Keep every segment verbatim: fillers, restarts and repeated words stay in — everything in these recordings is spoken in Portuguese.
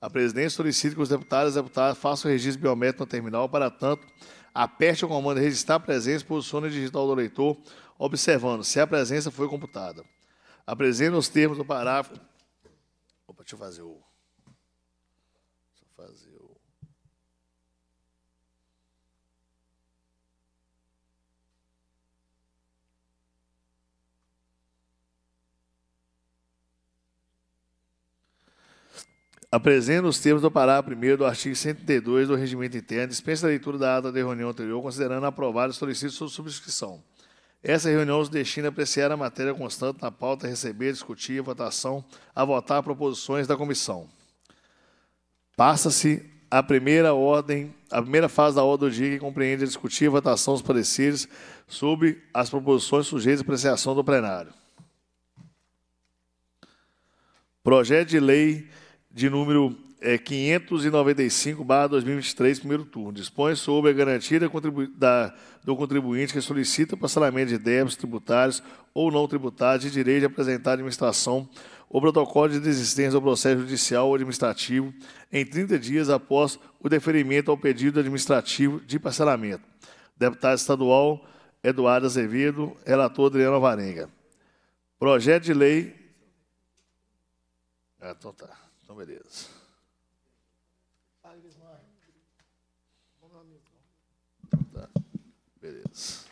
A presidência solicita que os deputados e deputadas façam o registro biométrico no terminal, para tanto, aperte o comando registrar presença e posicione o digital do eleitor, observando se a presença foi computada. A presença nos termos do parágrafo... Opa, deixa eu fazer o... Deixa eu fazer o... A presença nos termos do parágrafo primeiro do artigo cento e trinta e dois do Regimento Interno dispensa a leitura da ata da reunião anterior, considerando aprovada e solicita sua subscrição. Essa reunião se destina a apreciar a matéria constante na pauta, receber, discutir, votação, a votar proposições da comissão. Passa-se a primeira ordem, a primeira fase da ordem do dia, que compreende a discutir e votação dos pareceres sobre as proposições sujeitas à apreciação do plenário. Projeto de lei de número quinhentos e noventa e cinco barra dois mil e vinte e três, primeiro turno, dispõe sobre a garantia da contribu da, do contribuinte que solicita parcelamento de débitos tributários ou não tributários de direito de apresentar à administração o protocolo de desistência do processo judicial ou administrativo em trinta dias após o deferimento ao pedido administrativo de parcelamento. Deputado estadual Eduardo Azevedo, relator Adriano Alvarenga. Projeto de lei... Ah, então tá. Então, beleza. Tá, beleza.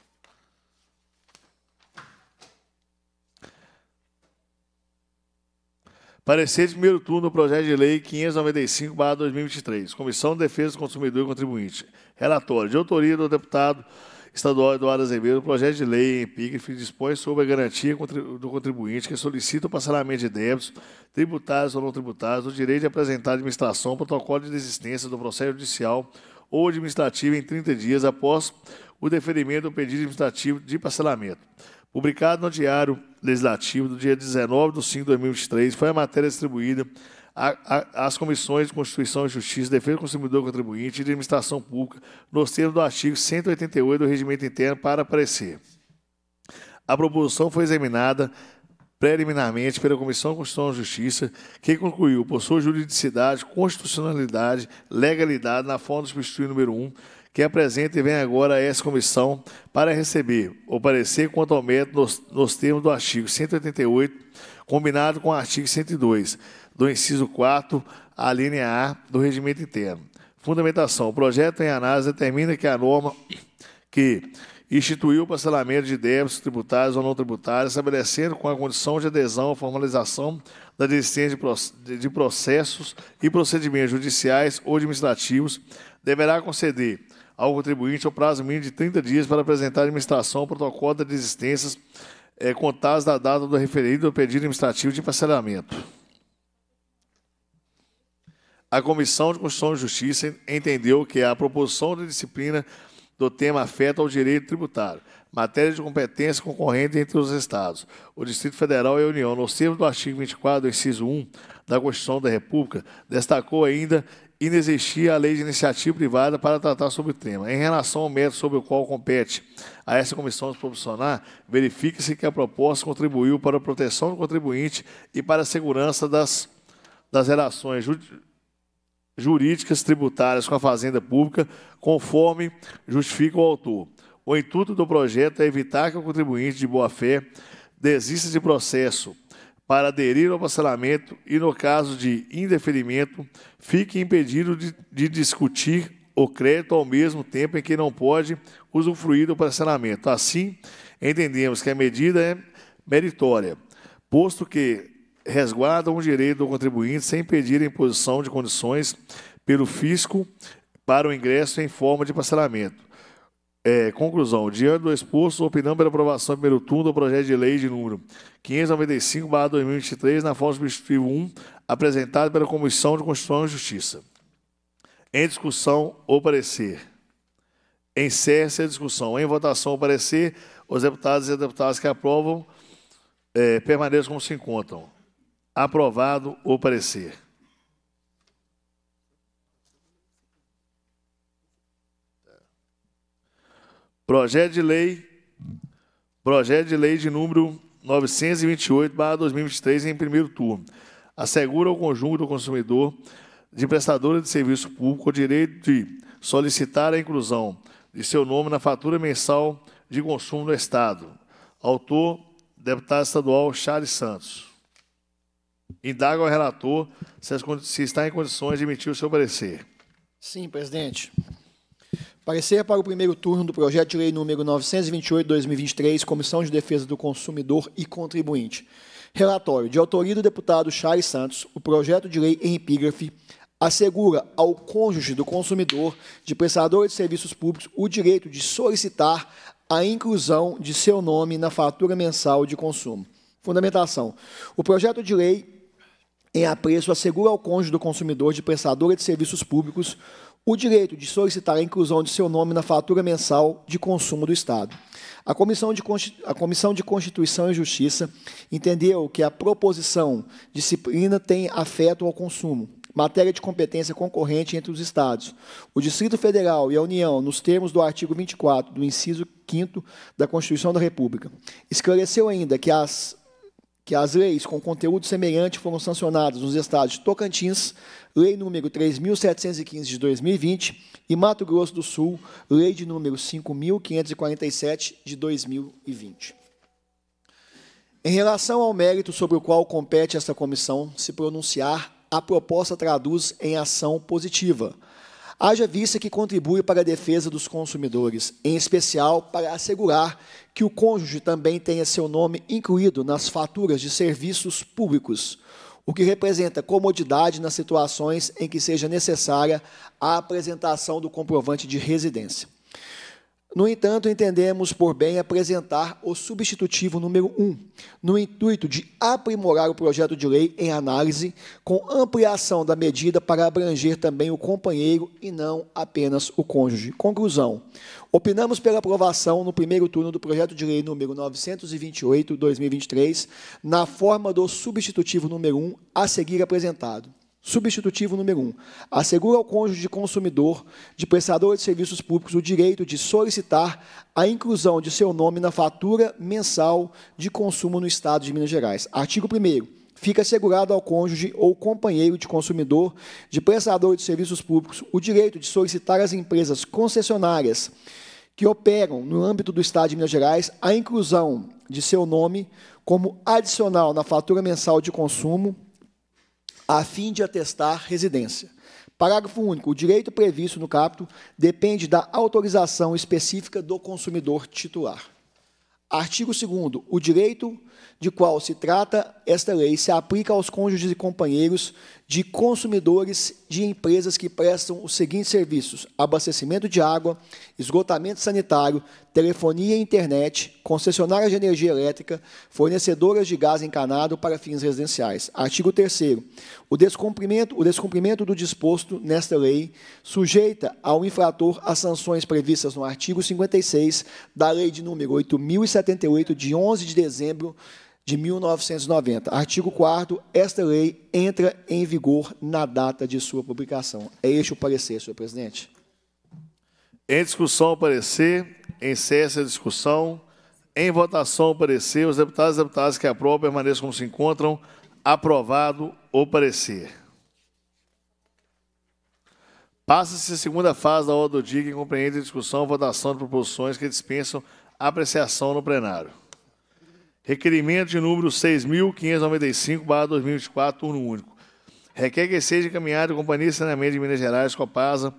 Parecer de primeiro turno do projeto de lei quinhentos e noventa e cinco barra dois mil e vinte e três. Comissão de Defesa do Consumidor e Contribuinte. Relatório de autoria do deputado estadual Eduardo Azevedo, o projeto de lei em epígrafe dispõe sobre a garantia do contribuinte que solicita o parcelamento de débitos tributários ou não tributários, o direito de apresentar à administração protocolo de desistência do processo judicial ou administrativo em trinta dias após o deferimento do pedido administrativo de parcelamento. Publicado no Diário Legislativo do dia dezenove de cinco de dois mil e vinte e três, foi a matéria distribuída às Comissões de Constituição e Justiça, Defesa do Consumidor e Contribuinte e de Administração Pública, nos termos do artigo cento e oitenta e oito do Regimento Interno, para parecer. A proposição foi examinada preliminarmente pela Comissão de Constituição e Justiça, que concluiu por sua juridicidade, constitucionalidade, legalidade, na forma do substituto número um, que apresenta e vem agora a essa comissão para receber o parecer quanto ao mérito nos, nos termos do artigo cento e oitenta e oito, combinado com o artigo cento e dois, do inciso quatro, a linha A do Regimento Interno. Fundamentação. O projeto em análise determina que a norma que instituiu o parcelamento de débitos tributários ou não tributários, estabelecendo com a condição de adesão à formalização da desistência de processos e procedimentos judiciais ou administrativos, deverá conceder ao contribuinte o prazo mínimo de trinta dias para apresentar à administração o protocolo de desistências é, contadas da data do referido ao pedido administrativo de parcelamento. A Comissão de Constituição e Justiça entendeu que a proposição de disciplina do tema afeta ao direito tributário, matéria de competência concorrente entre os Estados, o Distrito Federal e a União, nos termos do artigo vinte e quatro, do inciso um da Constituição da República, destacou ainda inexistia a lei de iniciativa privada para tratar sobre o tema. Em relação ao método sobre o qual compete a essa comissão de proporcionar, verifica-se que a proposta contribuiu para a proteção do contribuinte e para a segurança das, das relações ju jurídicas tributárias com a Fazenda Pública, conforme justifica o autor. O intuito do projeto é evitar que o contribuinte de boa-fé desista de processo para aderir ao parcelamento e, no caso de indeferimento, fique impedido de, de discutir o crédito ao mesmo tempo em que não pode usufruir do parcelamento. Assim, entendemos que a medida é meritória, posto que resguarda um direito do contribuinte sem impedir a imposição de condições pelo fisco para o ingresso em forma de parcelamento. É, conclusão. Diante do exposto, opinamos pela aprovação em primeiro turno do projeto de lei de número quinhentos e noventa e cinco barra dois mil e vinte e três, na forma substitutiva um, apresentado pela Comissão de Constituição e Justiça. Em discussão, o parecer. Encerra-se a discussão. Em votação, o parecer. Os deputados e deputadas que aprovam é, permaneçam como se encontram. Aprovado o parecer. Projeto de lei, projeto de lei de número novecentos e vinte e oito barra dois mil e vinte e três, em primeiro turno, assegura ao conjunto do consumidor de prestadora de serviço público o direito de solicitar a inclusão de seu nome na fatura mensal de consumo do Estado. Autor, deputado estadual Charles Santos. Indaga ao relator se, as, se está em condições de emitir o seu parecer. Sim, presidente. Parecer para o primeiro turno do projeto de lei número novecentos e vinte e oito barra dois mil e vinte e três, Comissão de Defesa do Consumidor e Contribuinte. Relatório. De autoria do deputado Charles Santos, o projeto de lei em epígrafe assegura ao cônjuge do consumidor de prestador de serviços públicos o direito de solicitar a inclusão de seu nome na fatura mensal de consumo. Fundamentação. O projeto de lei em apreço assegura ao cônjuge do consumidor de prestadora de serviços públicos o direito de solicitar a inclusão de seu nome na fatura mensal de consumo do Estado. A Comissão de, a Comissão de Constituição e Justiça entendeu que a proposição disciplina tem afeto ao consumo, matéria de competência concorrente entre os Estados, o Distrito Federal e a União, nos termos do artigo vinte e quatro do inciso quinto da Constituição da República. Esclareceu ainda que as... que as leis com conteúdo semelhante foram sancionadas nos estados de Tocantins, Lei número três mil setecentos e quinze de dois mil e vinte, e Mato Grosso do Sul, Lei de número cinco mil quinhentos e quarenta e sete de dois mil e vinte. Em relação ao mérito sobre o qual compete esta comissão se pronunciar, a proposta traduz em ação positiva. Haja vista que contribui para a defesa dos consumidores, em especial para assegurar que o cônjuge também tenha seu nome incluído nas faturas de serviços públicos, o que representa comodidade nas situações em que seja necessária a apresentação do comprovante de residência. No entanto, entendemos por bem apresentar o substitutivo número um, no intuito de aprimorar o projeto de lei em análise, com ampliação da medida para abranger também o companheiro e não apenas o cônjuge. Conclusão. Opinamos pela aprovação no primeiro turno do projeto de lei número novecentos e vinte e oito barra dois mil e vinte e três, na forma do substitutivo número um a seguir apresentado. Substitutivo número um. Assegura ao cônjuge de consumidor, de prestador de serviços públicos, o direito de solicitar a inclusão de seu nome na fatura mensal de consumo no Estado de Minas Gerais. Artigo primeiro. Fica assegurado ao cônjuge ou companheiro de consumidor, de prestador de serviços públicos, o direito de solicitar às empresas concessionárias que operam no âmbito do Estado de Minas Gerais a inclusão de seu nome como adicional na fatura mensal de consumo, a fim de atestar residência. Parágrafo único. O direito previsto no caput depende da autorização específica do consumidor titular. Artigo segundo. O direito de qual se trata esta lei se aplica aos cônjuges e companheiros de consumidores de empresas que prestam os seguintes serviços: abastecimento de água, esgotamento sanitário, telefonia e internet, concessionárias de energia elétrica, fornecedoras de gás encanado para fins residenciais. Artigo terceiro. O descumprimento, o descumprimento do disposto nesta lei sujeita ao infrator as sanções previstas no artigo cinquenta e seis da Lei de número oito mil e setenta e oito, de onze de dezembro de mil novecentos e noventa. Artigo quarto. Esta lei entra em vigor na data de sua publicação. É este o parecer, senhor presidente. Em discussão o parecer, encerra-se a discussão. Em votação o parecer, os deputados e deputadas que aprovam permaneçam como se encontram. Aprovado o parecer. Passa-se a segunda fase da ordem do dia, que compreende a discussão e votação de proposições que dispensam apreciação no plenário. Requerimento de número seis mil quinhentos e noventa e cinco barra dois mil e vinte e quatro, turno único. Requer que seja encaminhado à Companhia de Saneamento de Minas Gerais, Copasa,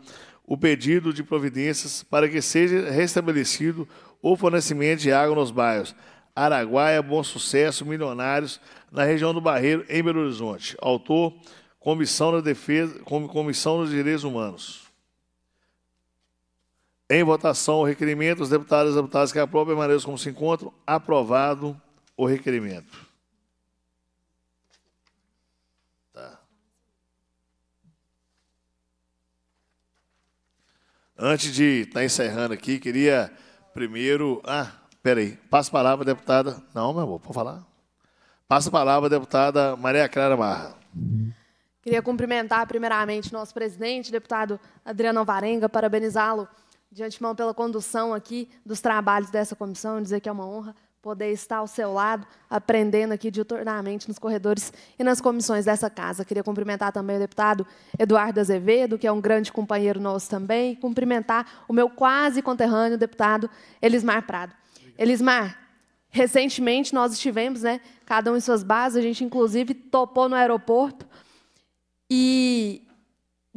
o pedido de providências para que seja restabelecido o fornecimento de água nos bairros Araguaia, Bom Sucesso, Milionários, na região do Barreiro, em Belo Horizonte. Autor, Comissão da Defesa, Comissão dos Direitos Humanos. Em votação, o requerimento. Os deputados e deputadas que aprovam permaneçam como se encontram. Aprovado o requerimento. Antes de estar encerrando aqui, queria primeiro... Ah, peraí. Passa a palavra, deputada... Não, meu amor, pode falar. Passa a palavra, deputada Maria Clara Marra. Queria cumprimentar primeiramente nosso presidente, deputado Adriano Alvarenga, parabenizá-lo de antemão pela condução aqui dos trabalhos dessa comissão, dizer que é uma honra poder estar ao seu lado, aprendendo aqui diuturnamente nos corredores e nas comissões dessa casa. Queria cumprimentar também o deputado Eduardo Azevedo, que é um grande companheiro nosso também, e cumprimentar o meu quase conterrâneo, o deputado Elismar Prado. Obrigado. Elismar, recentemente nós estivemos, né, cada um em suas bases, a gente inclusive topou no aeroporto, e...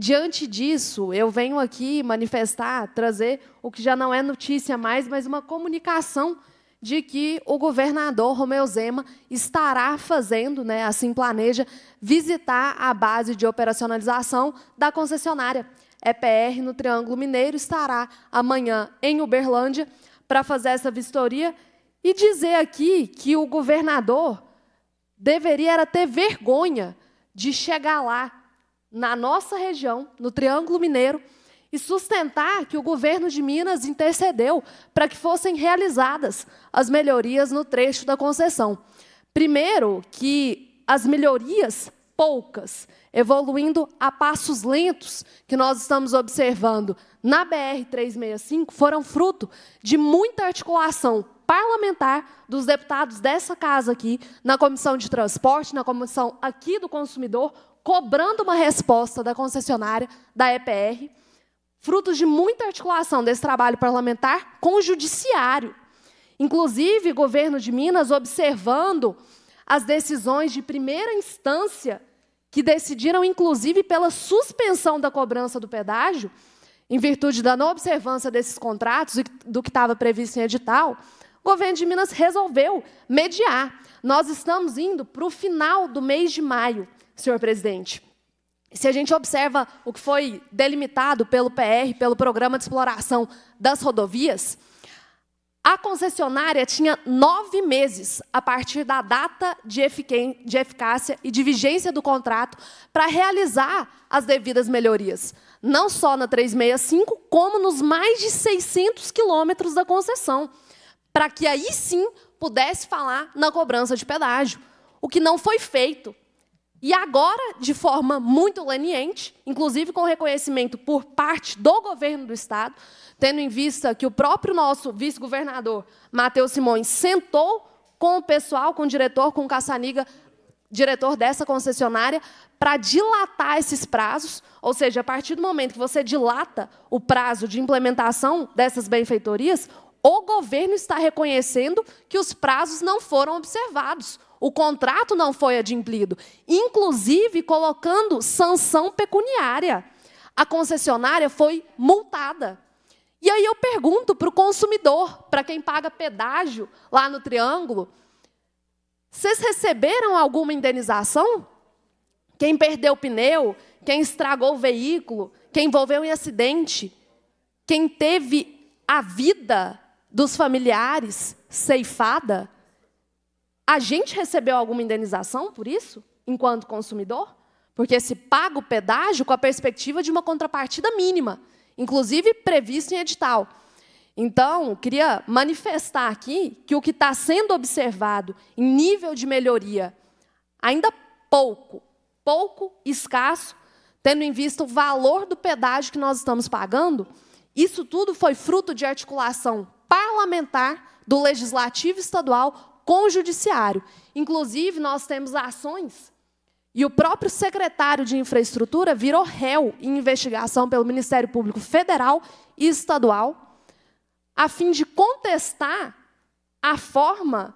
Diante disso, eu venho aqui manifestar, trazer o que já não é notícia mais, mas uma comunicação de que o governador Romeu Zema estará fazendo, né, assim planeja, visitar a base de operacionalização da concessionária E P R no Triângulo Mineiro, estará amanhã em Uberlândia para fazer essa vistoria e dizer aqui que o governador deveria era ter vergonha de chegar lá, na nossa região, no Triângulo Mineiro, e sustentar que o governo de Minas intercedeu para que fossem realizadas as melhorias no trecho da concessão. Primeiro, que as melhorias poucas, evoluindo a passos lentos, que nós estamos observando na B R trezentos e sessenta e cinco, foram fruto de muita articulação parlamentar dos deputados dessa casa aqui, na Comissão de Transporte, na Comissão aqui do Consumidor, cobrando uma resposta da concessionária, da E P R, frutos de muita articulação desse trabalho parlamentar com o judiciário. Inclusive, o governo de Minas observando as decisões de primeira instância que decidiram, inclusive, pela suspensão da cobrança do pedágio, em virtude da não observância desses contratos e do que estava previsto em edital, o governo de Minas resolveu mediar. Nós estamos indo para o final do mês de maio, senhor presidente. Se a gente observa o que foi delimitado pelo P R, pelo Programa de Exploração das Rodovias, a concessionária tinha nove meses a partir da data de eficácia e de vigência do contrato para realizar as devidas melhorias, não só na trezentos e sessenta e cinco, como nos mais de seiscentos quilômetros da concessão, para que aí sim pudesse falar na cobrança de pedágio, o que não foi feito. E agora, de forma muito leniente, inclusive com reconhecimento por parte do governo do Estado, tendo em vista que o próprio nosso vice-governador, Matheus Simões, sentou com o pessoal, com o diretor, com o Caçaniga, diretor dessa concessionária, para dilatar esses prazos, ou seja, a partir do momento que você dilata o prazo de implementação dessas benfeitorias, o governo está reconhecendo que os prazos não foram observados, o contrato não foi adimplido, inclusive colocando sanção pecuniária. A concessionária foi multada. E aí eu pergunto para o consumidor, para quem paga pedágio lá no Triângulo, vocês receberam alguma indenização? Quem perdeu o pneu, quem estragou o veículo, quem envolveu em acidente, quem teve a vida dos familiares ceifada? A gente recebeu alguma indenização por isso, enquanto consumidor? Porque se paga o pedágio com a perspectiva de uma contrapartida mínima, inclusive previsto em edital. Então, queria manifestar aqui que o que está sendo observado em nível de melhoria ainda pouco, pouco escasso, tendo em vista o valor do pedágio que nós estamos pagando, isso tudo foi fruto de articulação parlamentar do Legislativo Estadual com o Judiciário. Inclusive, nós temos ações, e o próprio secretário de Infraestrutura virou réu em investigação pelo Ministério Público Federal e Estadual, a fim de contestar a forma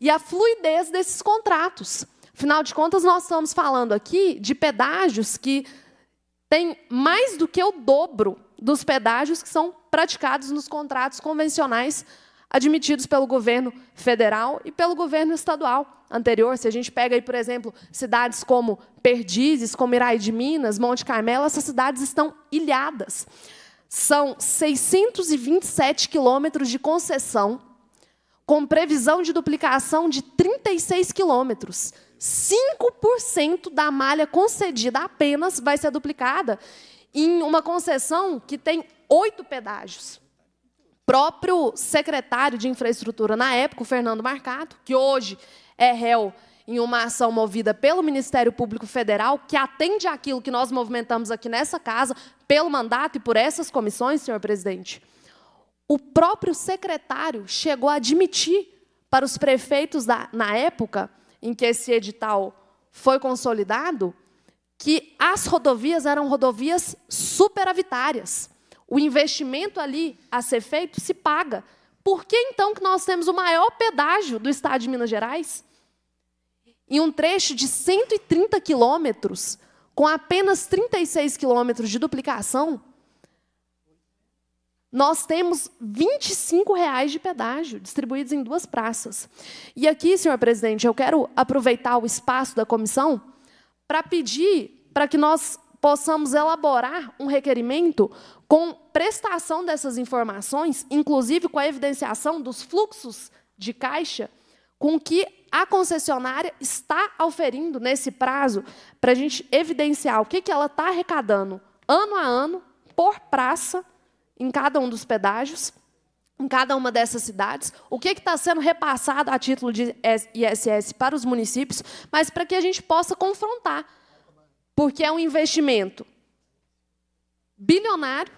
e a fluidez desses contratos. Afinal de contas, nós estamos falando aqui de pedágios que têm mais do que o dobro dos pedágios que são praticados nos contratos convencionais admitidos pelo governo federal e pelo governo estadual anterior. Se a gente pega, aí, por exemplo, cidades como Perdizes, como Iraí de Minas, Monte Carmelo, essas cidades estão ilhadas. São seiscentos e vinte e sete quilômetros de concessão, com previsão de duplicação de trinta e seis quilômetros. cinco por cento da malha concedida apenas vai ser duplicada em uma concessão que tem oito pedágios. O próprio secretário de Infraestrutura na época, o Fernando Marcato, que hoje é réu em uma ação movida pelo Ministério Público Federal, que atende àquilo que nós movimentamos aqui nessa casa, pelo mandato e por essas comissões, senhor presidente, o próprio secretário chegou a admitir para os prefeitos da, na época em que esse edital foi consolidado, que as rodovias eram rodovias superavitárias. O investimento ali a ser feito se paga. Por que, então, que nós temos o maior pedágio do Estado de Minas Gerais? Em um trecho de cento e trinta quilômetros, com apenas trinta e seis quilômetros de duplicação, nós temos vinte e cinco reais de pedágio, distribuídos em duas praças. E aqui, senhor presidente, eu quero aproveitar o espaço da comissão para pedir para que nós possamos elaborar um requerimento com prestação dessas informações, inclusive com a evidenciação dos fluxos de caixa, com que a concessionária está auferindo nesse prazo, para a gente evidenciar o que ela está arrecadando ano a ano, por praça, em cada um dos pedágios, em cada uma dessas cidades, o que está sendo repassado a título de I S S para os municípios, mas para que a gente possa confrontar, porque é um investimento bilionário,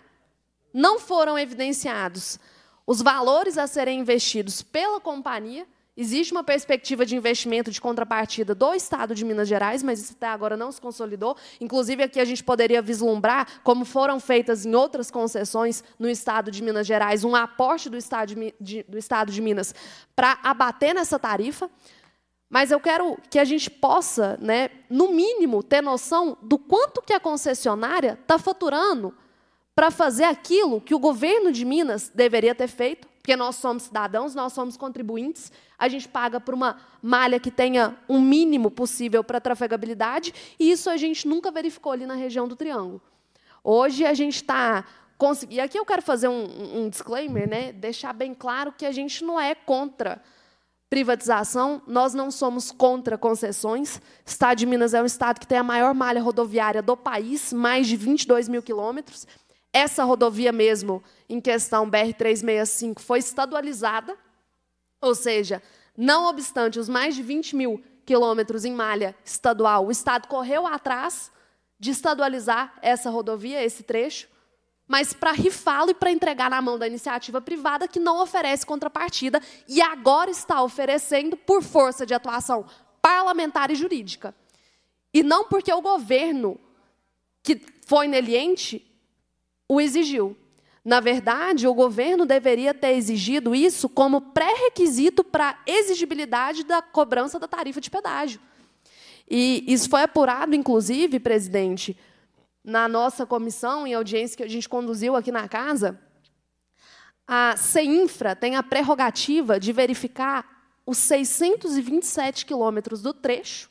não foram evidenciados os valores a serem investidos pela companhia, existe uma perspectiva de investimento de contrapartida do Estado de Minas Gerais, mas isso até agora não se consolidou. Inclusive, aqui a gente poderia vislumbrar, como foram feitas em outras concessões no Estado de Minas Gerais, um aporte do Estado de, de, do Estado de Minas para abater nessa tarifa. Mas eu quero que a gente possa, né, no mínimo, ter noção do quanto que a concessionária está faturando para fazer aquilo que o governo de Minas deveria ter feito, porque nós somos cidadãos, nós somos contribuintes, a gente paga por uma malha que tenha um mínimo possível para trafegabilidade, e isso a gente nunca verificou ali na região do Triângulo. Hoje a gente está... E aqui eu quero fazer um, um disclaimer, né? Deixar bem claro que a gente não é contra privatização, nós não somos contra concessões. O Estado de Minas é um estado que tem a maior malha rodoviária do país, mais de vinte e dois mil quilômetros, essa rodovia mesmo, em questão B R trezentos e sessenta e cinco, foi estadualizada, ou seja, não obstante os mais de vinte mil quilômetros em malha estadual, o Estado correu atrás de estadualizar essa rodovia, esse trecho, mas para rifá-lo e para entregar na mão da iniciativa privada, que não oferece contrapartida, e agora está oferecendo por força de atuação parlamentar e jurídica. E não porque o governo, que foi ineliente, o exigiu. Na verdade, o governo deveria ter exigido isso como pré-requisito para a exigibilidade da cobrança da tarifa de pedágio. E isso foi apurado, inclusive, presidente, na nossa comissão, em audiência que a gente conduziu aqui na casa. A CEINFRA tem a prerrogativa de verificar os seiscentos e vinte e sete quilômetros do trecho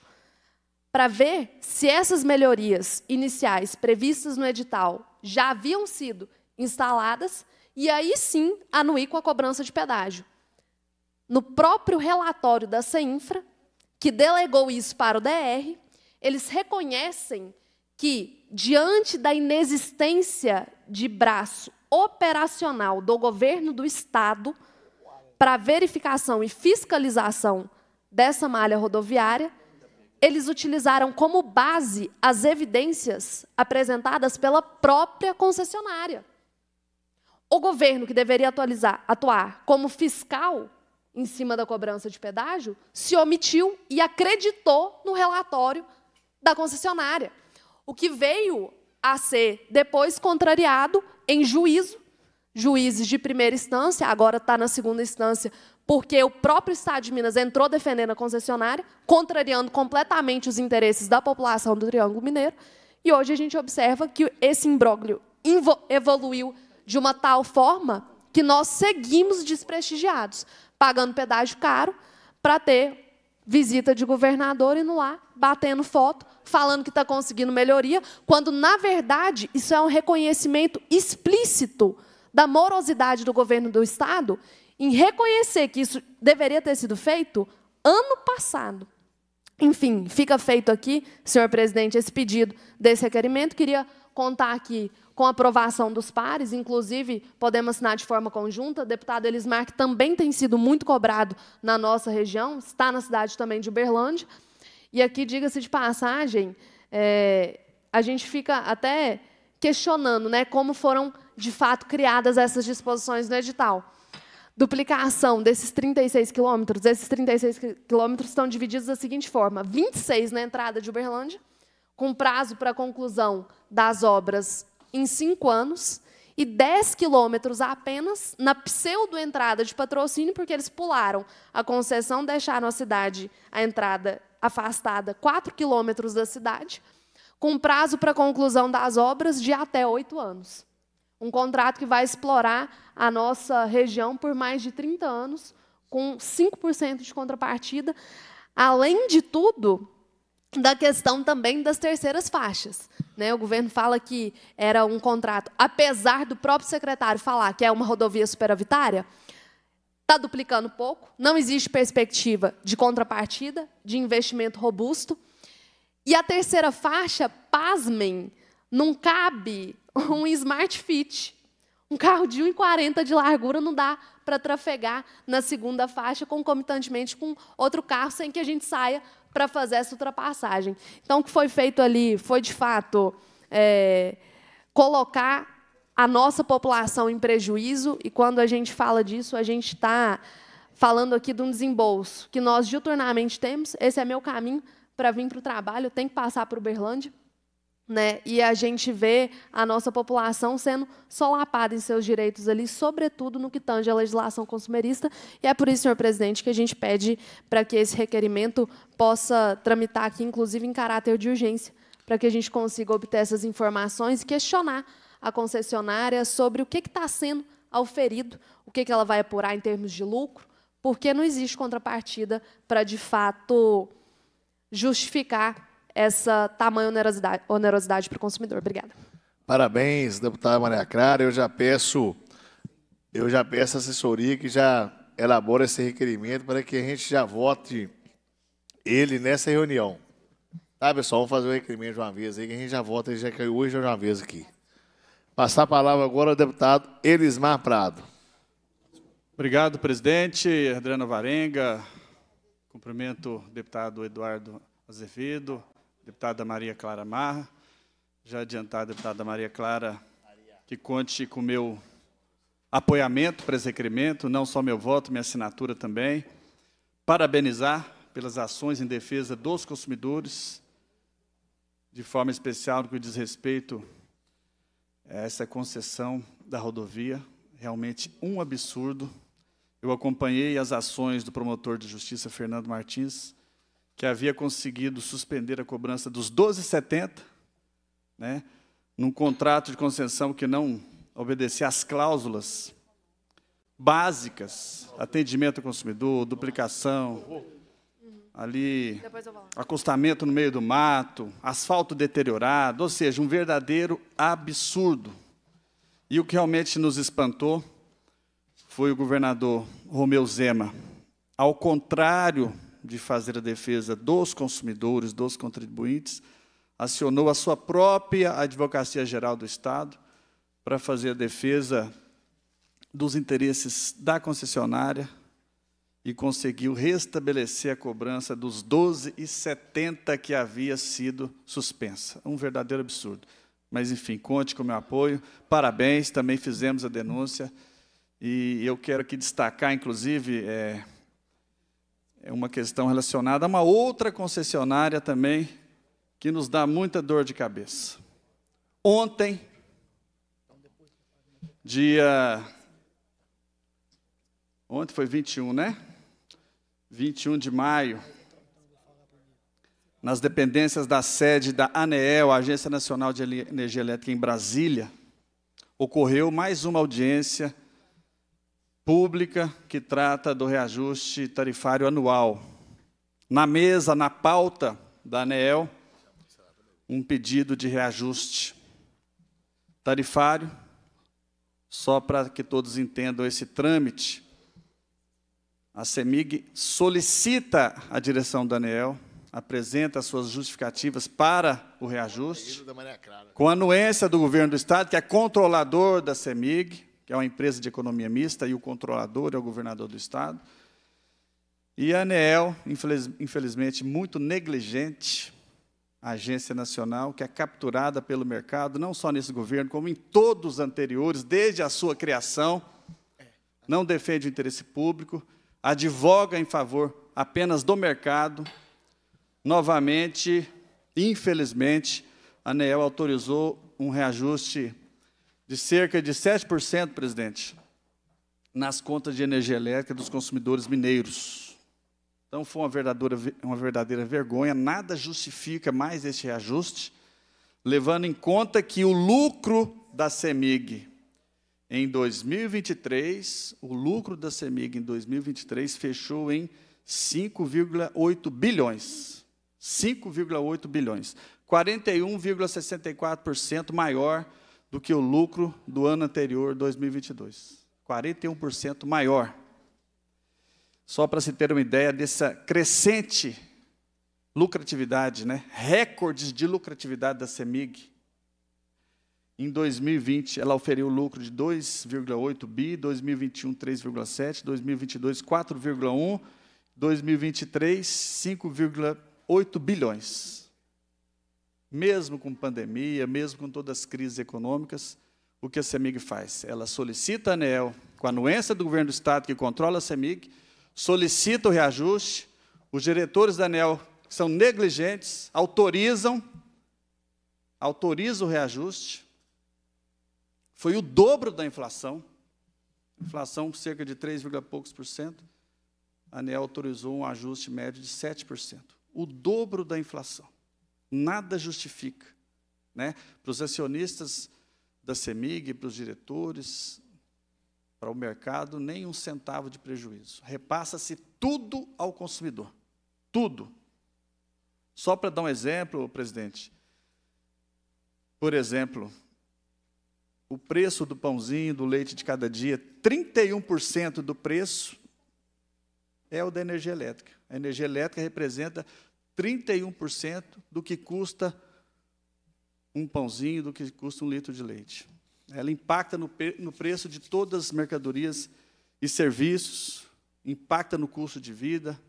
para ver se essas melhorias iniciais previstas no edital já haviam sido instaladas, e aí sim anuir com a cobrança de pedágio. No próprio relatório da CEINFRA, que delegou isso para o D E R, eles reconhecem que, diante da inexistência de braço operacional do governo do Estado para verificação e fiscalização dessa malha rodoviária, eles utilizaram como base as evidências apresentadas pela própria concessionária. O governo, que deveria atualizar, atuar como fiscal em cima da cobrança de pedágio, se omitiu e acreditou no relatório da concessionária, o que veio a ser depois contrariado em juízo. Juízes de primeira instância, agora está na segunda instância, porque o próprio Estado de Minas entrou defendendo a concessionária, contrariando completamente os interesses da população do Triângulo Mineiro, e hoje a gente observa que esse imbróglio evoluiu de uma tal forma que nós seguimos desprestigiados, pagando pedágio caro para ter visita de governador indo lá, batendo foto, falando que está conseguindo melhoria, quando, na verdade, isso é um reconhecimento explícito da morosidade do governo do Estado em reconhecer que isso deveria ter sido feito ano passado. Enfim, fica feito aqui, senhor presidente, esse pedido desse requerimento. Queria contar aqui com a aprovação dos pares, inclusive podemos assinar de forma conjunta. O deputado Elismar, que também tem sido muito cobrado na nossa região, está na cidade também de Uberlândia. E aqui, diga-se de passagem, é, a gente fica até questionando, né, como foram, de fato, criadas essas disposições no edital. duplicação desses trinta e seis quilômetros, esses trinta e seis quilômetros estão divididos da seguinte forma: vinte e seis na entrada de Uberlândia, com prazo para a conclusão das obras em cinco anos, e dez quilômetros apenas na pseudo-entrada de Patrocínio, porque eles pularam a concessão, deixaram a cidade, a entrada afastada, quatro quilômetros da cidade, com prazo para a conclusão das obras de até oito anos. Um contrato que vai explorar a nossa região por mais de trinta anos, com cinco por cento de contrapartida, além de tudo, da questão também das terceiras faixas. Né? O governo fala que era um contrato, apesar do próprio secretário falar que é uma rodovia superavitária, está duplicando pouco, não existe perspectiva de contrapartida, de investimento robusto. E a terceira faixa, pasmem, não cabe um Smart Fit. Um carro de um e quarenta de largura não dá para trafegar na segunda faixa concomitantemente com outro carro sem que a gente saia para fazer essa ultrapassagem. Então, o que foi feito ali foi, de fato, é, colocar a nossa população em prejuízo, e, quando a gente fala disso, a gente está falando aqui de um desembolso que nós, diuturnamente, temos. Esse é meu caminho para vir para o trabalho, eu tenho que passar para Uberlândia. Né? E a gente vê a nossa população sendo solapada em seus direitos ali, sobretudo no que tange à legislação consumerista. E é por isso, senhor presidente, que a gente pede para que esse requerimento possa tramitar aqui, inclusive em caráter de urgência, para que a gente consiga obter essas informações e questionar a concessionária sobre o que está sendo auferido, o que, que ela vai apurar em termos de lucro, porque não existe contrapartida para, de fato, justificar essa tamanha onerosidade, onerosidade para o consumidor. Obrigada. Parabéns, deputada Maria Clara. Eu já peço, eu já peço a assessoria que já elabora esse requerimento para que a gente já vote ele nessa reunião. Tá, pessoal? Vamos fazer o requerimento de uma vez aí, que a gente já vota, ele já caiu hoje de uma vez aqui. Passar a palavra agora ao deputado Elismar Prado. Obrigado, presidente. Adriano Alvarenga. Cumprimento o deputado Eduardo Azevedo. Deputada Maria Clara Marra, já adiantada, deputada Maria Clara, que conte com o meu apoiamento para esse requerimento, não só meu voto, minha assinatura também. Parabenizar pelas ações em defesa dos consumidores, de forma especial no que diz respeito a essa concessão da rodovia, realmente um absurdo. Eu acompanhei as ações do promotor de justiça, Fernando Martins, que havia conseguido suspender a cobrança dos doze e setenta, né, num contrato de concessão que não obedecia às cláusulas básicas, atendimento ao consumidor, duplicação, ali, acostamento no meio do mato, asfalto deteriorado, ou seja, um verdadeiro absurdo. E o que realmente nos espantou foi o governador Romeu Zema, ao contrário de fazer a defesa dos consumidores, dos contribuintes, acionou a sua própria Advocacia Geral do Estado para fazer a defesa dos interesses da concessionária e conseguiu restabelecer a cobrança dos doze e setenta que havia sido suspensa. Um verdadeiro absurdo. Mas, enfim, conte com o meu apoio. Parabéns, também fizemos a denúncia. E eu quero aqui destacar, inclusive, é, é uma questão relacionada a uma outra concessionária também, que nos dá muita dor de cabeça. Ontem, dia... Ontem foi vinte e um, né? vinte e um de maio, nas dependências da sede da ANEEL, a Agência Nacional de Energia Elétrica, em Brasília, ocorreu mais uma audiência pública que trata do reajuste tarifário anual. Na mesa, na pauta da ANEEL, um pedido de reajuste tarifário, só para que todos entendam esse trâmite. A CEMIG solicita a direção da ANEEL, apresenta as suas justificativas para o reajuste, com a anuência do governo do Estado, que é controlador da CEMIG, que é uma empresa de economia mista, e o controlador é o governador do Estado. E a ANEEL, infeliz, infelizmente, muito negligente, a agência nacional, que é capturada pelo mercado, não só nesse governo, como em todos os anteriores, desde a sua criação, não defende o interesse público, advoga em favor apenas do mercado. Novamente, infelizmente, a ANEEL autorizou um reajuste de cerca de sete por cento, presidente, nas contas de energia elétrica dos consumidores mineiros. Então, foi uma verdadeira, uma verdadeira vergonha, nada justifica mais este reajuste, levando em conta que o lucro da CEMIG em dois mil e vinte e três, o lucro da CEMIG em dois mil e vinte e três fechou em cinco vírgula oito bilhões. cinco vírgula oito bilhões. quarenta e um vírgula sessenta e quatro por cento maior do que o lucro do ano anterior, dois mil e vinte e dois. quarenta e um por cento maior. Só para se ter uma ideia dessa crescente lucratividade, né? Recordes de lucratividade da CEMIG. Em dois mil e vinte, ela oferiu lucro de dois vírgula oito bi, dois mil e vinte e um, três vírgula sete, dois mil e vinte e dois, quatro vírgula um, dois mil e vinte e três, cinco vírgula oito bilhões. Mesmo com pandemia, mesmo com todas as crises econômicas, o que a CEMIG faz? Ela solicita a ANEEL, com a anuência do governo do Estado, que controla a CEMIG, solicita o reajuste, os diretores da ANEEL, que são negligentes, autorizam, autorizam o reajuste. Foi o dobro da inflação, inflação cerca de três vírgula poucos por cento, a ANEEL autorizou um ajuste médio de sete por cento, o dobro da inflação. Nada justifica, né? Para os acionistas da CEMIG, para os diretores, para o mercado, nem um centavo de prejuízo. Repassa-se tudo ao consumidor, tudo. Só para dar um exemplo, presidente, por exemplo, o preço do pãozinho, do leite de cada dia, trinta e um por cento do preço é o da energia elétrica. A energia elétrica representa trinta e um por cento do que custa um pãozinho, do que custa um litro de leite. Ela impacta no, no preço de todas as mercadorias e serviços, impacta no custo de vida,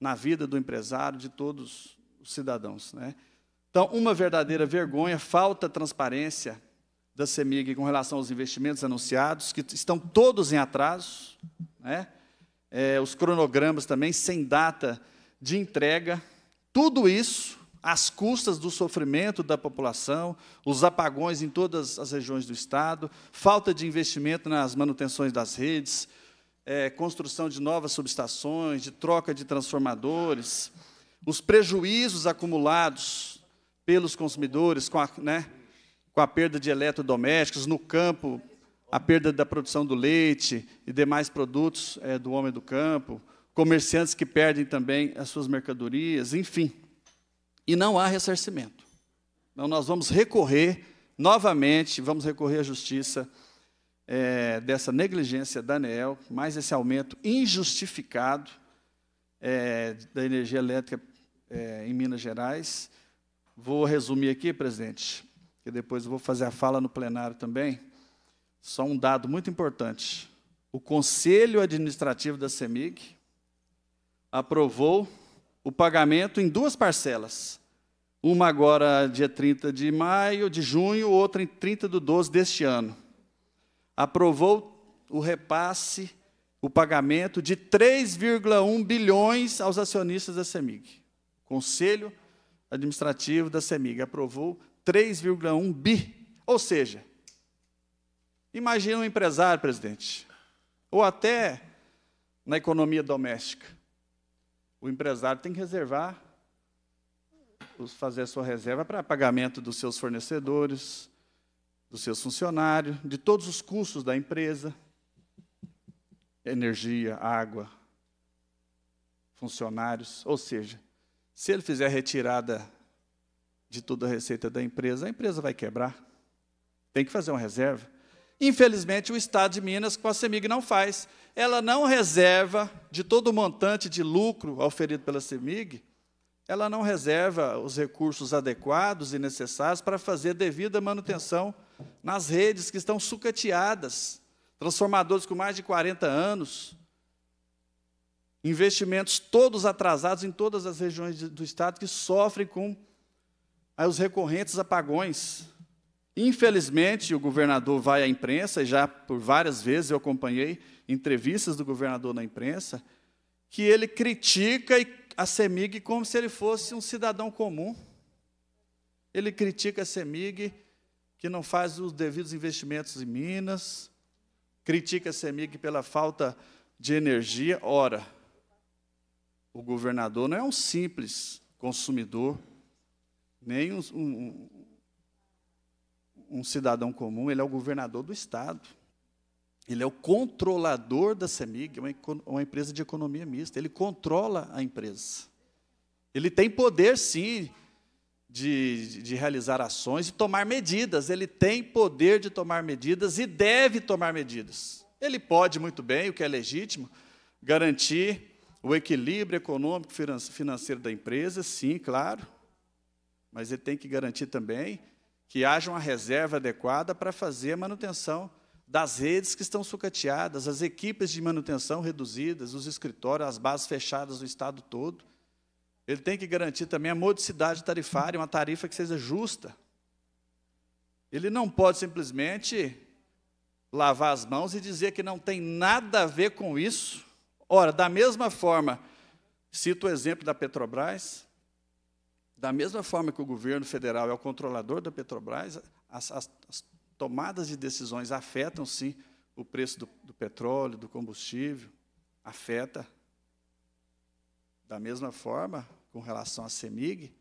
na vida do empresário, de todos os cidadãos, né? Então, uma verdadeira vergonha, falta transparência da CEMIG com relação aos investimentos anunciados, que estão todos em atraso, né? É, os cronogramas também, sem data de entrega, tudo isso às custas do sofrimento da população, os apagões em todas as regiões do Estado, falta de investimento nas manutenções das redes, é, construção de novas subestações, de troca de transformadores, os prejuízos acumulados pelos consumidores com a, né, com a perda de eletrodomésticos, no campo, a perda da produção do leite e demais produtos é, do homem do campo, comerciantes que perdem também as suas mercadorias, enfim. E não há ressarcimento. Então, nós vamos recorrer novamente, vamos recorrer à justiça é, dessa negligência da ANEEL, mais esse aumento injustificado é, da energia elétrica é, em Minas Gerais. Vou resumir aqui, presidente, que depois eu vou fazer a fala no plenário também, só um dado muito importante. O Conselho Administrativo da CEMIG aprovou o pagamento em duas parcelas, uma agora dia trinta de maio, de junho, outra em trinta do doze deste ano. Aprovou o repasse, o pagamento de três vírgula um bilhões aos acionistas da CEMIG. O Conselho Administrativo da CEMIG aprovou três vírgula um bi, ou seja, imagina um empresário, presidente, ou até na economia doméstica, o empresário tem que reservar, fazer a sua reserva para pagamento dos seus fornecedores, dos seus funcionários, de todos os custos da empresa, energia, água, funcionários, ou seja, se ele fizer retirada de toda a receita da empresa, a empresa vai quebrar. Tem que fazer uma reserva. Infelizmente, o Estado de Minas, com a CEMIG, não faz. Ela não reserva, de todo o montante de lucro oferido pela CEMIG, ela não reserva os recursos adequados e necessários para fazer devida manutenção nas redes que estão sucateadas, transformadores com mais de quarenta anos, investimentos todos atrasados em todas as regiões do Estado que sofrem com aí os recorrentes apagões, Infelizmente, o governador vai à imprensa, e já por várias vezes eu acompanhei entrevistas do governador na imprensa, que ele critica a CEMIG como se ele fosse um cidadão comum. Ele critica a CEMIG que não faz os devidos investimentos em Minas, critica a CEMIG pela falta de energia. Ora, o governador não é um simples consumidor, nem um, um, um cidadão comum, ele é o governador do Estado. Ele é o controlador da CEMIG, uma, uma empresa de economia mista. Ele controla a empresa. Ele tem poder, sim, de, de realizar ações e tomar medidas. Ele tem poder de tomar medidas e deve tomar medidas. Ele pode muito bem, o que é legítimo, garantir o equilíbrio econômico e financeiro da empresa, sim, claro, mas ele tem que garantir também que haja uma reserva adequada para fazer a manutenção das redes que estão sucateadas, as equipes de manutenção reduzidas, os escritórios, as bases fechadas do Estado todo. Ele tem que garantir também a modicidade tarifária, uma tarifa que seja justa. Ele não pode simplesmente lavar as mãos e dizer que não tem nada a ver com isso. Ora, da mesma forma, cito o exemplo da Petrobras, da mesma forma que o governo federal é o controlador da Petrobras, as, as, as tomadas de decisões afetam, sim, o preço do, do petróleo, do combustível, afeta. Da mesma forma, com relação à CEMIG,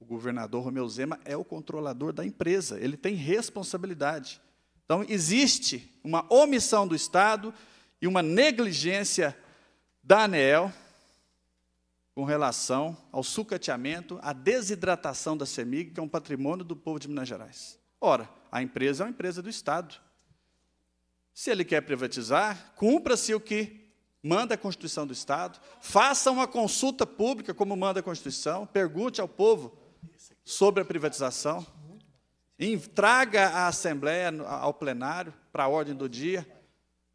o governador Romeu Zema é o controlador da empresa, ele tem responsabilidade. Então, existe uma omissão do Estado e uma negligência da ANEEL com relação ao sucateamento, à desidratação da CEMIG, que é um patrimônio do povo de Minas Gerais. Ora, a empresa é uma empresa do Estado. Se ele quer privatizar, cumpra-se o que manda a Constituição do Estado, faça uma consulta pública, como manda a Constituição, pergunte ao povo sobre a privatização, traga a Assembleia ao plenário, para a ordem do dia,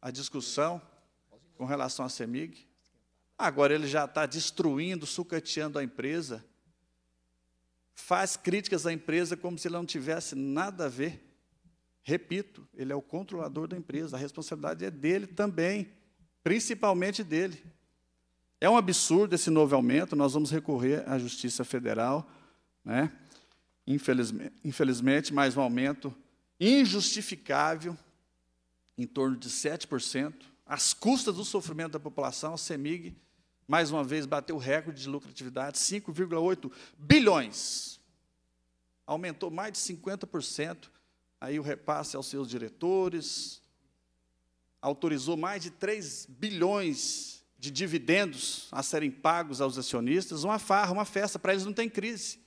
a discussão com relação à CEMIG. Agora ele já está destruindo, sucateando a empresa, faz críticas à empresa como se ela não tivesse nada a ver. Repito, ele é o controlador da empresa, a responsabilidade é dele também, principalmente dele. É um absurdo esse novo aumento, nós vamos recorrer à Justiça Federal, né? Infelizmente, infelizmente, mais um aumento injustificável, em torno de sete por cento, às custas do sofrimento da população. A CEMIG, mais uma vez, bateu o recorde de lucratividade, cinco vírgula oito bilhões. Aumentou mais de cinquenta por cento aí o repasse aos seus diretores, autorizou mais de três bilhões de dividendos a serem pagos aos acionistas, uma farra, uma festa, para eles não tem crise.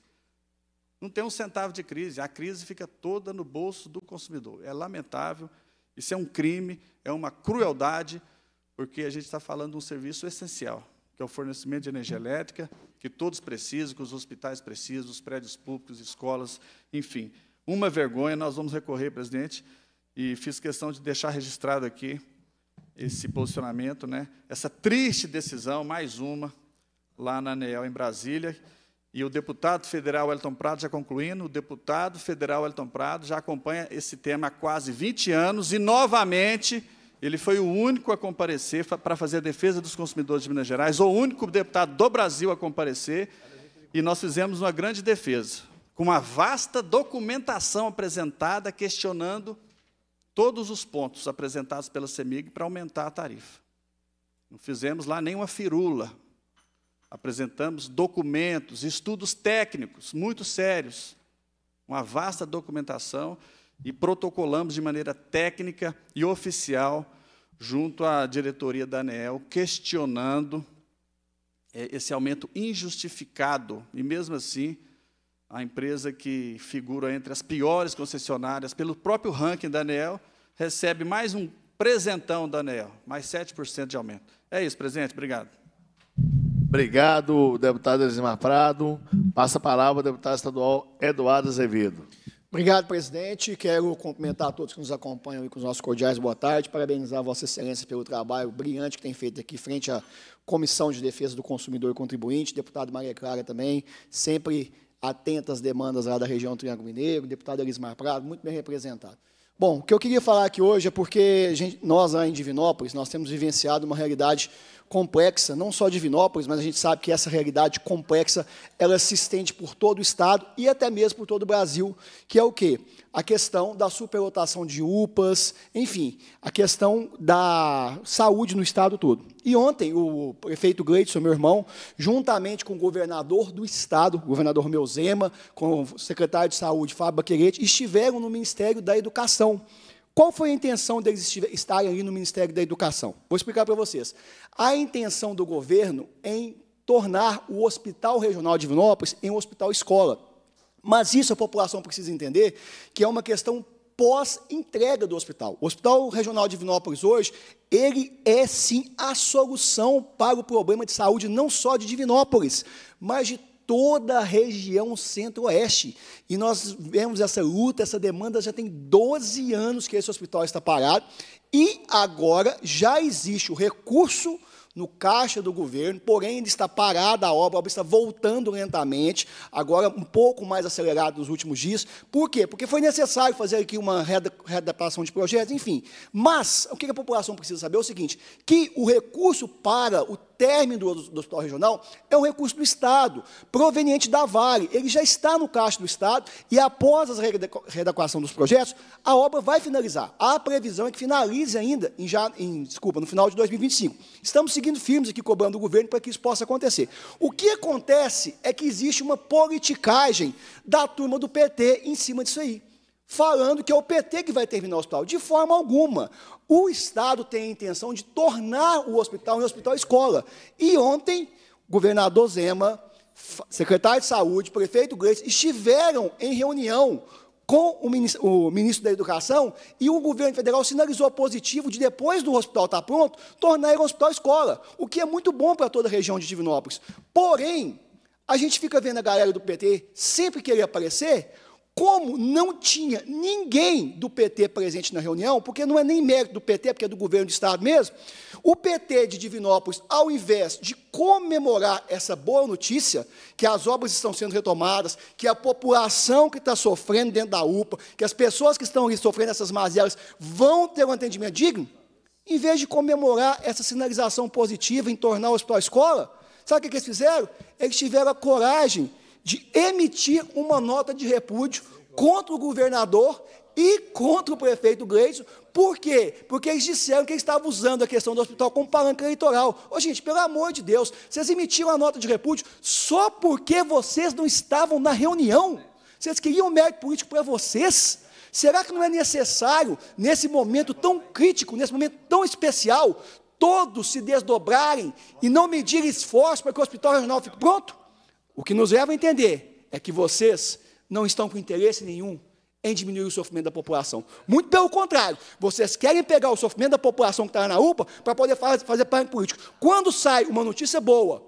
Não tem um centavo de crise, a crise fica toda no bolso do consumidor. É lamentável, isso é um crime, é uma crueldade, porque a gente está falando de um serviço essencial, que é o fornecimento de energia elétrica, que todos precisam, que os hospitais precisam, os prédios públicos, escolas, enfim. Uma vergonha, nós vamos recorrer, presidente, e fiz questão de deixar registrado aqui esse posicionamento, né? Essa triste decisão, mais uma, lá na ANEEL, em Brasília. E o deputado federal Welton Prado, já concluindo, o deputado federal Welton Prado já acompanha esse tema há quase vinte anos e, novamente, ele foi o único a comparecer para fazer a defesa dos consumidores de Minas Gerais, o único deputado do Brasil a comparecer, e nós fizemos uma grande defesa, com uma vasta documentação apresentada, questionando todos os pontos apresentados pela CEMIG para aumentar a tarifa. Não fizemos lá nenhuma firula, apresentamos documentos, estudos técnicos muito sérios, uma vasta documentação, e protocolamos de maneira técnica e oficial junto à diretoria da ANEEL, questionando esse aumento injustificado. E, mesmo assim, a empresa que figura entre as piores concessionárias, pelo próprio ranking da ANEEL, recebe mais um presentão da ANEEL, mais sete por cento de aumento. É isso, presidente. Obrigado. Obrigado, deputado Elismar Prado. Passa a palavra ao deputado estadual Eduardo Azevedo. Obrigado, presidente. Quero cumprimentar a todos que nos acompanham e com os nossos cordiais boa tarde. Parabenizar a Vossa Excelência pelo trabalho brilhante que tem feito aqui frente à Comissão de Defesa do Consumidor e Contribuinte. Deputado Maria Clara também, sempre atenta às demandas lá da região Triângulo Mineiro, o deputado Elismar Prado, muito bem representado. Bom, o que eu queria falar aqui hoje é porque a gente, nós, lá em Divinópolis, nós temos vivenciado uma realidade complexa, não só de Divinópolis, mas a gente sabe que essa realidade complexa, ela se estende por todo o Estado e até mesmo por todo o Brasil, que é o quê? A questão da superlotação de U P As, enfim, a questão da saúde no Estado todo. E ontem, o prefeito Gleitson, meu irmão, juntamente com o governador do Estado, o governador Romeu Zema, com o secretário de Saúde, Fábio Baquerete, estiveram no Ministério da Educação. Qual foi a intenção deles estarem ali no Ministério da Educação? Vou explicar para vocês. A intenção do governo em tornar o Hospital Regional de Divinópolis em um hospital-escola. Mas isso a população precisa entender que é uma questão pós-entrega do hospital. O Hospital Regional de Divinópolis hoje, ele é sim a solução para o problema de saúde não só de Divinópolis, mas de toda a região centro-oeste. E nós vemos essa luta, essa demanda, já tem doze anos que esse hospital está parado, e agora já existe o recurso no caixa do governo, porém ainda está parada a obra, a obra está voltando lentamente, agora um pouco mais acelerado nos últimos dias. Por quê? Porque foi necessário fazer aqui uma readaptação de projetos, enfim. Mas o que a população precisa saber é o seguinte, que o recurso para o término do, do hospital regional é um recurso do Estado, proveniente da Vale. Ele já está no caixa do Estado e, após a readequação dos projetos, a obra vai finalizar. A previsão é que finalize ainda, em, já, em, desculpa, no final de dois mil e vinte e cinco. Estamos seguindo firmes aqui, cobrando o governo para que isso possa acontecer. O que acontece é que existe uma politicagem da turma do P T em cima disso aí, falando que é o P T que vai terminar o hospital. De forma alguma. O Estado tem a intenção de tornar o hospital um hospital-escola. E ontem, o governador Zema, secretário de Saúde, prefeito Gleitson, estiveram em reunião com o ministro, o ministro da Educação, e o governo federal sinalizou positivo de, depois do hospital estar pronto, tornar ele um hospital-escola, o que é muito bom para toda a região de Divinópolis. Porém, a gente fica vendo a galera do P T sempre querer aparecer. Como não tinha ninguém do P T presente na reunião, porque não é nem mérito do P T, porque é do governo do Estado mesmo, o P T de Divinópolis, ao invés de comemorar essa boa notícia, que as obras estão sendo retomadas, que a população que está sofrendo dentro da U P A, que as pessoas que estão ali sofrendo essas mazelas vão ter um atendimento digno, em vez de comemorar essa sinalização positiva em tornar o hospital escola, sabe o que eles fizeram? Eles tiveram a coragem de emitir uma nota de repúdio contra o governador e contra o prefeito Gleitson. Por quê? Porque eles disseram que eles estavam usando a questão do hospital como palanca eleitoral. Ô, gente, pelo amor de Deus, vocês emitiram a nota de repúdio só porque vocês não estavam na reunião? Vocês queriam mérito político para vocês? Será que não é necessário, nesse momento tão crítico, nesse momento tão especial, todos se desdobrarem e não medirem esforço para que o hospital regional fique pronto? O que nos leva a entender é que vocês não estão com interesse nenhum em diminuir o sofrimento da população. Muito pelo contrário, vocês querem pegar o sofrimento da população que está na U P A para poder fazer palanca política. Quando sai uma notícia boa,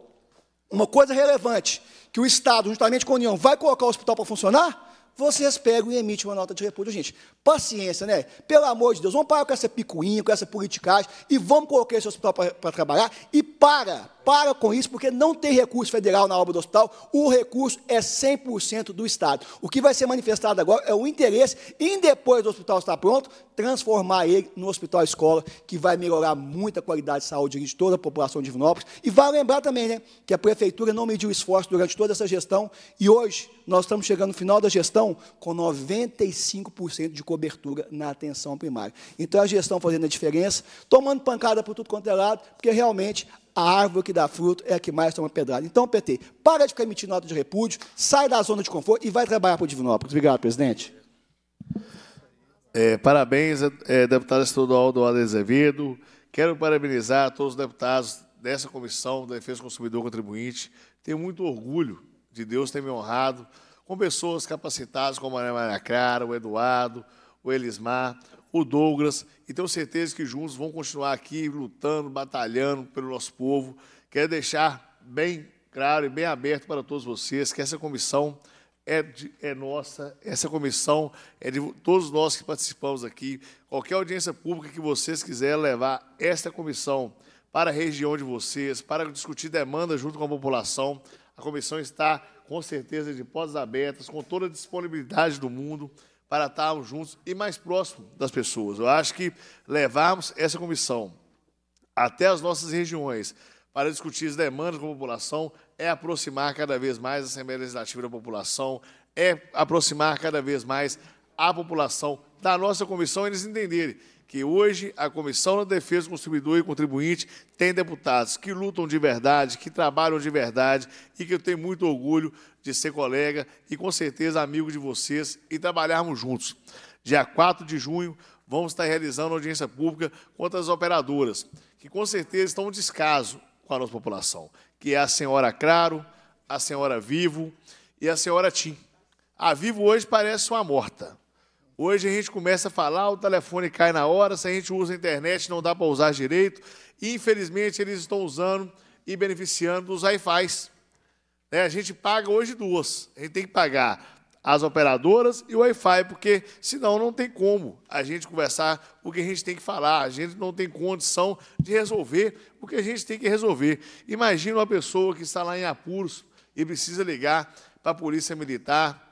uma coisa relevante, que o Estado, juntamente com a União, vai colocar o hospital para funcionar, vocês pegam e emitem uma nota de repúdio. Gente, paciência, né? Pelo amor de Deus, vamos parar com essa picuinha, com essa politicagem, e vamos colocar esse hospital para trabalhar. E para, para com isso, porque não tem recurso federal na obra do hospital, o recurso é cem por cento do Estado. O que vai ser manifestado agora é o interesse em, depois do hospital estar pronto, transformar ele no hospital-escola, que vai melhorar muito a qualidade de saúde de toda a população de Divinópolis. E vale lembrar também, né, que a Prefeitura não mediu esforço durante toda essa gestão, e hoje nós estamos chegando no final da gestão, com noventa e cinco por cento de cobertura na atenção primária. Então, a gestão fazendo a diferença, tomando pancada por tudo quanto é lado, porque, realmente, a árvore que dá fruto é a que mais toma pedrada. Então, P T, para de ficar emitindo nota de repúdio, sai da zona de conforto e vai trabalhar para o Divinópolis. Obrigado, presidente. É, parabéns, é, deputado Eduardo Azevedo. Quero parabenizar todos os deputados dessa Comissão da Defesa do Consumidor e do Contribuinte. Tenho muito orgulho de Deus ter me honrado com pessoas capacitadas como a Maria Clara, o Eduardo, o Elismar, o Douglas, e tenho certeza que juntos vão continuar aqui lutando, batalhando pelo nosso povo. Quero deixar bem claro e bem aberto para todos vocês que essa comissão é, de, é nossa, essa comissão é de todos nós que participamos aqui. Qualquer audiência pública que vocês quiserem levar esta comissão para a região de vocês, para discutir demanda junto com a população, a comissão está com certeza, de portas abertas, com toda a disponibilidade do mundo, para estarmos juntos e mais próximos das pessoas. Eu acho que levarmos essa comissão até as nossas regiões para discutir as demandas com a população é aproximar cada vez mais a Assembleia Legislativa da população, é aproximar cada vez mais a população da nossa comissão e eles entenderem que hoje a Comissão de Defesa do Consumidor e do Contribuinte tem deputados que lutam de verdade, que trabalham de verdade e que eu tenho muito orgulho de ser colega e, com certeza, amigo de vocês e trabalharmos juntos. Dia quatro de junho, vamos estar realizando audiência pública contra as operadoras, que, com certeza, estão em descaso com a nossa população, que é a senhora Claro, a senhora Vivo e a senhora Tim. A Vivo hoje parece uma morta. Hoje a gente começa a falar, o telefone cai na hora, se a gente usa a internet não dá para usar direito. E, infelizmente, eles estão usando e beneficiando dos Wi-Fis. Né? A gente paga hoje duas. A gente tem que pagar as operadoras e o Wi-Fi, porque senão não tem como a gente conversar o que a gente tem que falar. A gente não tem condição de resolver o que a gente tem que resolver. Imagina uma pessoa que está lá em apuros e precisa ligar para a Polícia Militar,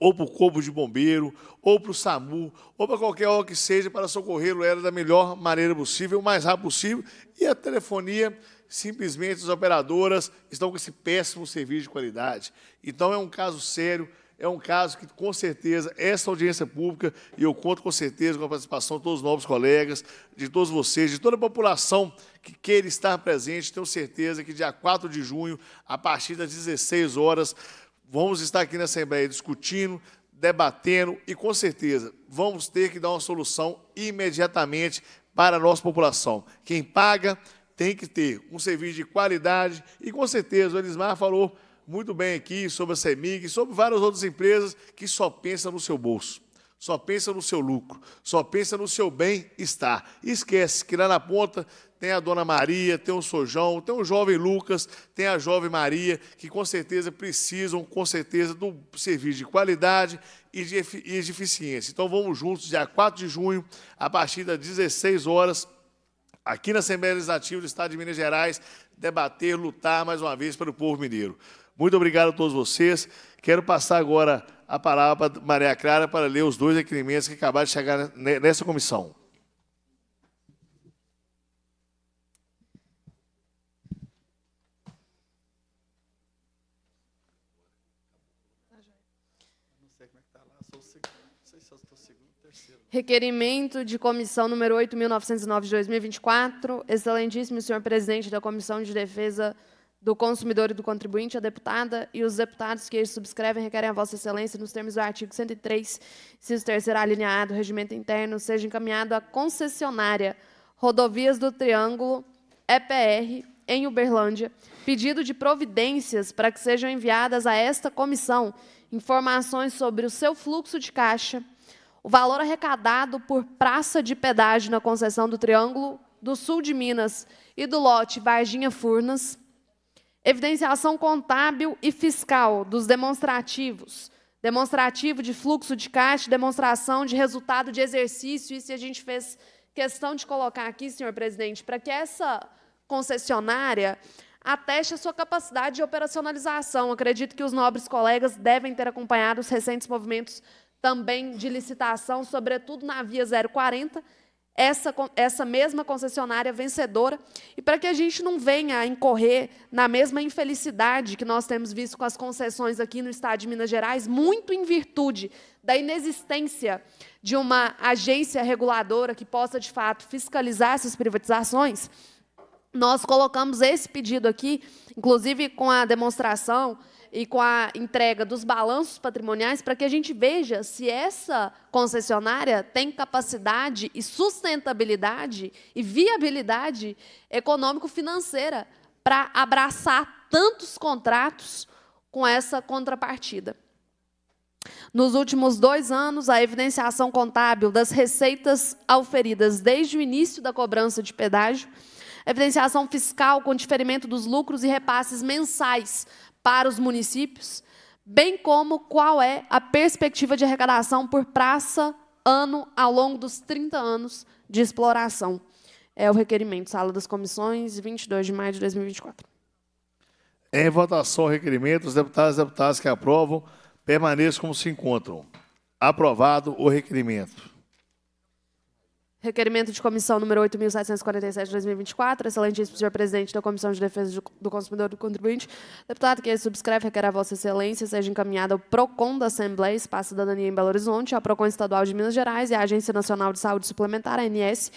ou para o Corpo de Bombeiro, ou para o SAMU, ou para qualquer hora que seja, para socorrê-lo era da melhor maneira possível, o mais rápido possível, e a telefonia, simplesmente as operadoras estão com esse péssimo serviço de qualidade. Então, é um caso sério, é um caso que, com certeza, essa audiência pública, e eu conto com certeza com a participação de todos os novos colegas, de todos vocês, de toda a população que queira estar presente, tenho certeza que dia quatro de junho, a partir das dezesseis horas, vamos estar aqui na Assembleia discutindo, debatendo e, com certeza, vamos ter que dar uma solução imediatamente para a nossa população. Quem paga tem que ter um serviço de qualidade e, com certeza, o Elismar falou muito bem aqui sobre a CEMIG, sobre várias outras empresas que só pensam no seu bolso, só pensam no seu lucro, só pensam no seu bem-estar. Esquece que lá na ponta tem a dona Maria, tem o Sojão, tem o jovem Lucas, tem a jovem Maria, que com certeza precisam, com certeza, do serviço de qualidade e de, e de eficiência. Então vamos juntos, dia quatro de junho, a partir das dezesseis horas, aqui na Assembleia Legislativa do Estado de Minas Gerais, debater, lutar mais uma vez pelo povo mineiro. Muito obrigado a todos vocês. Quero passar agora a palavra para Maria Clara para ler os dois requerimentos que acabaram de chegar nessa comissão. Requerimento de comissão número oito mil novecentos e nove de dois mil e vinte e quatro, excelentíssimo senhor presidente da Comissão de Defesa do Consumidor e do Contribuinte, a deputada e os deputados que eles subscrevem requerem a vossa excelência, nos termos do artigo cento e três, inciso terceiro alineado, regimento interno, seja encaminhado à concessionária Rodovias do Triângulo, E P R, em Uberlândia, pedido de providências para que sejam enviadas a esta comissão informações sobre o seu fluxo de caixa, o valor arrecadado por praça de pedágio na concessão do Triângulo do Sul de Minas e do lote Varginha Furnas, evidenciação contábil e fiscal dos demonstrativos, demonstrativo de fluxo de caixa, demonstração de resultado de exercício, isso a gente fez questão de colocar aqui, senhor presidente, para que essa concessionária ateste a sua capacidade de operacionalização. Acredito que os nobres colegas devem ter acompanhado os recentes movimentos também de licitação, sobretudo na via zero quarenta, essa, essa mesma concessionária vencedora, e para que a gente não venha a incorrer na mesma infelicidade que nós temos visto com as concessões aqui no Estado de Minas Gerais, muito em virtude da inexistência de uma agência reguladora que possa, de fato, fiscalizar essas privatizações, nós colocamos esse pedido aqui, inclusive com a demonstração e com a entrega dos balanços patrimoniais, para que a gente veja se essa concessionária tem capacidade e sustentabilidade e viabilidade econômico-financeira para abraçar tantos contratos com essa contrapartida. Nos últimos dois anos, a evidenciação contábil das receitas auferidas desde o início da cobrança de pedágio, evidenciação fiscal com diferimento dos lucros e repasses mensais para os municípios, bem como qual é a perspectiva de arrecadação por praça, ano, ao longo dos trinta anos de exploração. É o requerimento, Sala das Comissões, vinte e dois de maio de dois mil e vinte e quatro. Em votação o requerimento, os deputados e deputadas que aprovam permaneçam como se encontram. Aprovado o requerimento. Requerimento de comissão número oito mil setecentos e quarenta e sete de dois mil e vinte e quatro, excelentíssimo senhor presidente da Comissão de Defesa do Consumidor e do Contribuinte, deputado que subscreve requer a vossa excelência seja encaminhada ao PROCON da Assembleia, Espaço Cidadania em Belo Horizonte, ao PROCON Estadual de Minas Gerais e à Agência Nacional de Saúde Suplementar, A N S,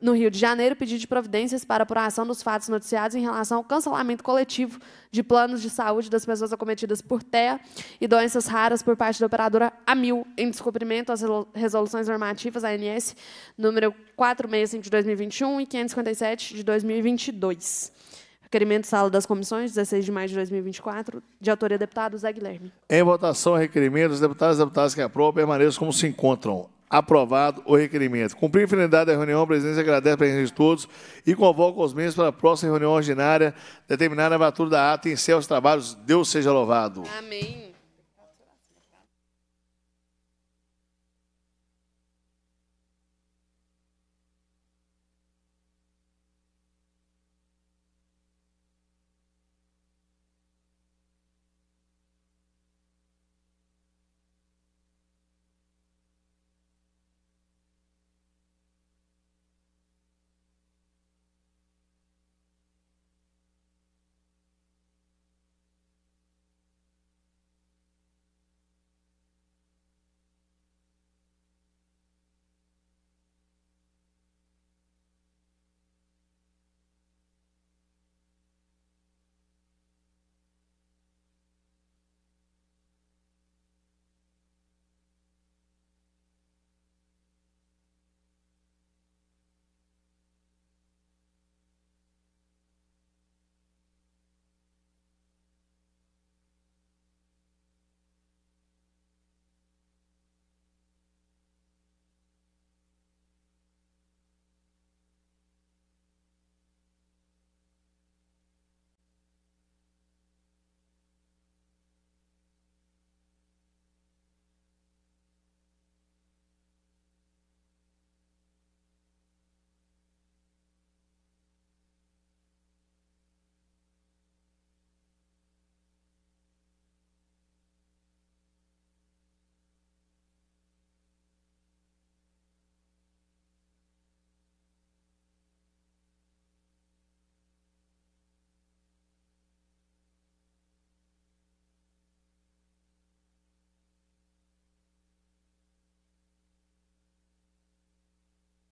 no Rio de Janeiro, pedido de providências para apuração dos fatos noticiados em relação ao cancelamento coletivo de planos de saúde das pessoas acometidas por T E A e doenças raras por parte da operadora Amil, em descumprimento às resoluções normativas A N S número quatrocentos e sessenta e cinco de dois mil e vinte e um e quinhentos e cinquenta e sete de dois mil e vinte e dois. Requerimento Sala das Comissões, dezesseis de maio de dois mil e vinte e quatro, de autoria do deputado Zé Guilherme. Em votação, requerimento, os deputados e deputadas que aprovam permaneçam como se encontram. Aprovado o requerimento. Cumprir a finalidade da reunião, a presidência agradece a presença de todos e convoca os membros para a próxima reunião ordinária, determinada a vatura da ata e encerra os trabalhos. Deus seja louvado. Amém.